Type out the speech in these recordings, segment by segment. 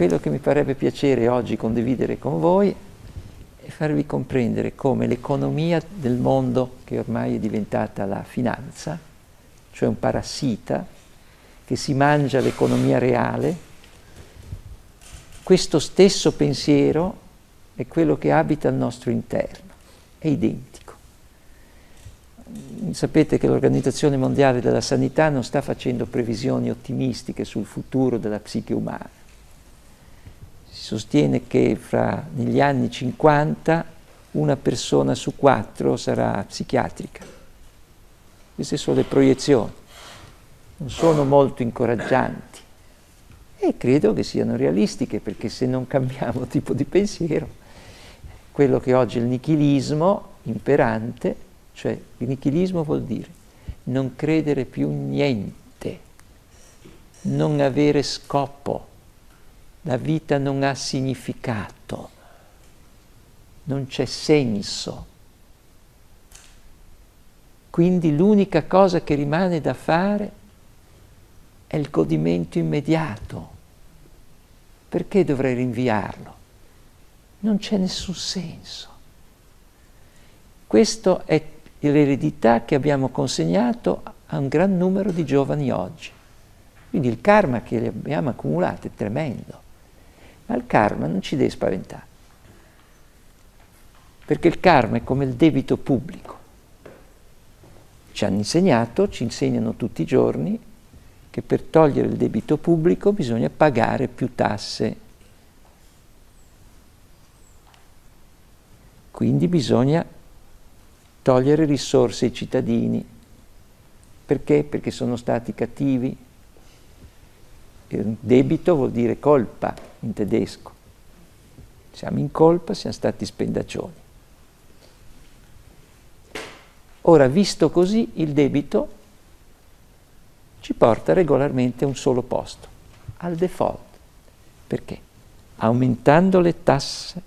Quello che mi farebbe piacere oggi condividere con voi è farvi comprendere come l'economia del mondo, che ormai è diventata la finanza, cioè un parassita che si mangia l'economia reale, questo stesso pensiero è quello che abita al nostro interno, è identico. Sapete che l'Organizzazione Mondiale della Sanità non sta facendo previsioni ottimistiche sul futuro della psiche umana. Sostiene che negli anni 50 una persona su 4 sarà psichiatrica. Queste sono le proiezioni, non sono molto incoraggianti e credo che siano realistiche, perché se non cambiamo tipo di pensiero, quello che oggi è il nichilismo imperante, cioè il nichilismo vuol dire non credere più niente, non avere scopo. La vita non ha significato, non c'è senso. Quindi l'unica cosa che rimane da fare è il godimento immediato. Perché dovrei rinviarlo? Non c'è nessun senso. Questa è l'eredità che abbiamo consegnato a un gran numero di giovani oggi. Quindi il karma che abbiamo accumulato è tremendo. Ma il karma non ci deve spaventare, perché il karma è come il debito pubblico. Ci hanno insegnato, ci insegnano tutti i giorni, che per togliere il debito pubblico bisogna pagare più tasse. Quindi bisogna togliere risorse ai cittadini. Perché? Perché sono stati cattivi. Debito vuol dire colpa in tedesco. Siamo in colpa, siamo stati spendaccioni. Ora, visto così, il debito ci porta regolarmente a un solo posto, al default. Perché? Aumentando le tasse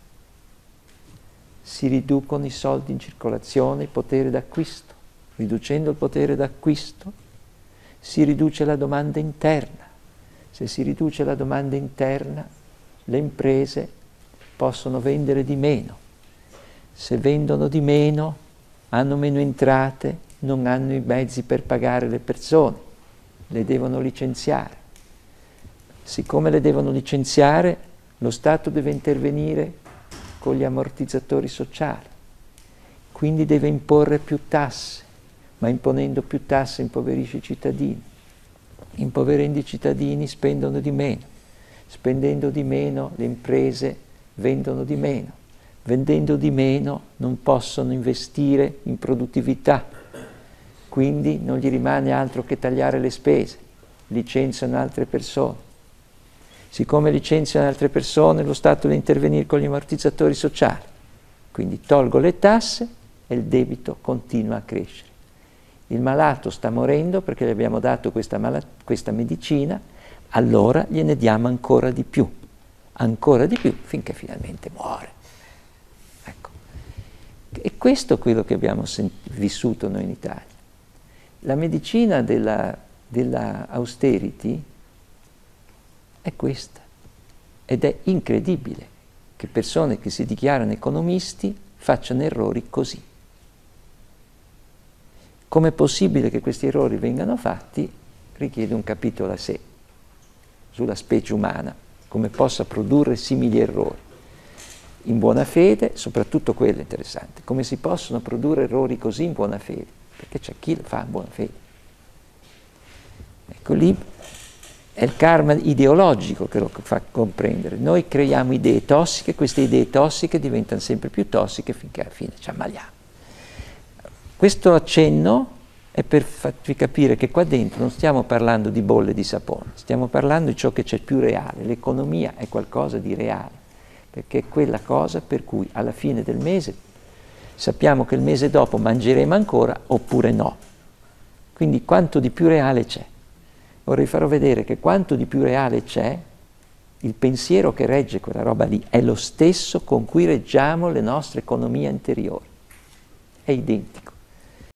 si riducono i soldi in circolazione, il potere d'acquisto. Riducendo il potere d'acquisto si riduce la domanda interna. Se si riduce la domanda interna, le imprese possono vendere di meno. Se vendono di meno, hanno meno entrate, non hanno i mezzi per pagare le persone, le devono licenziare. Siccome le devono licenziare, lo Stato deve intervenire con gli ammortizzatori sociali. Quindi deve imporre più tasse, ma imponendo più tasse impoverisce i cittadini. Impoverendo i cittadini spendono di meno, spendendo di meno le imprese vendono di meno, vendendo di meno non possono investire in produttività, quindi non gli rimane altro che tagliare le spese, licenziano altre persone. Siccome licenziano altre persone, lo Stato deve intervenire con gli ammortizzatori sociali, quindi tolgo le tasse e il debito continua a crescere. Il malato sta morendo perché gli abbiamo dato questa medicina, allora gliene diamo ancora di più, finché finalmente muore. Ecco. E questo è quello che abbiamo vissuto noi in Italia. La medicina della austerity è questa, ed è incredibile che persone che si dichiarano economisti facciano errori così. Com'è possibile che questi errori vengano fatti richiede un capitolo a sé, sulla specie umana, come possa produrre simili errori. In buona fede, soprattutto quello è interessante, come si possono produrre errori così in buona fede, perché c'è chi lo fa in buona fede. Ecco, lì è il karma ideologico che lo fa comprendere. Noi creiamo idee tossiche, queste idee tossiche diventano sempre più tossiche finché alla fine ci ammaliamo. Questo accenno è per farvi capire che qua dentro non stiamo parlando di bolle di sapone, stiamo parlando di ciò che c'è più reale. L'economia è qualcosa di reale, perché è quella cosa per cui alla fine del mese sappiamo che il mese dopo mangeremo ancora oppure no. Quindi quanto di più reale c'è? Vorrei farvi vedere che quanto di più reale c'è, il pensiero che regge quella roba lì è lo stesso con cui reggiamo le nostre economie anteriori. È identico.